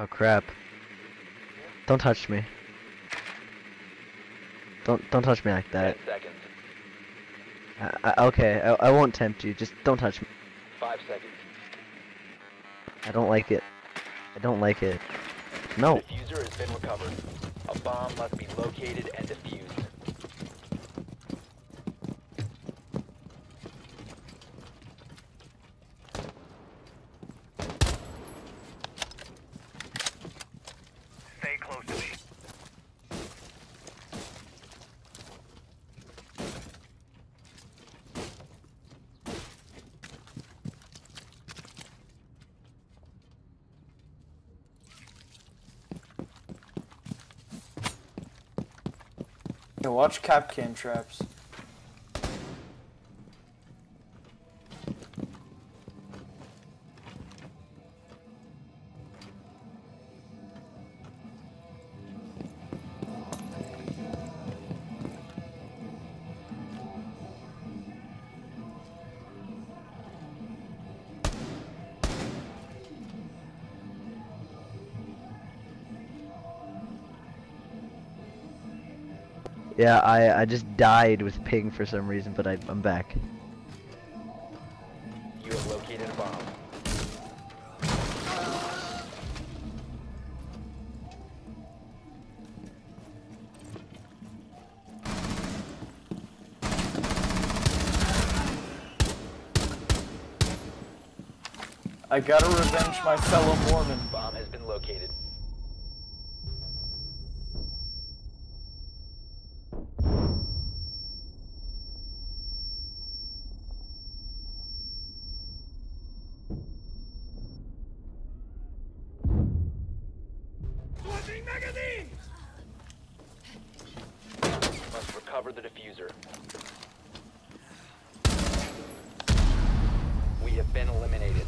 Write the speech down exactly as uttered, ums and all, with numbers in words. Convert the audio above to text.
Oh crap. Don't touch me. Don't don't touch me like that. ten seconds. I, I, okay, I, I won't tempt you. Just don't touch me. five seconds. I don't like it. I don't like it. No. The diffuser has been recovered. A bomb must be located and defused. Watch cap can traps. Yeah, I, I just died with ping for some reason, but I, I'm back. You have located a bomb. I gotta revenge my fellow Mormon. Bomb has been located. Cover the diffuser. We have been eliminated.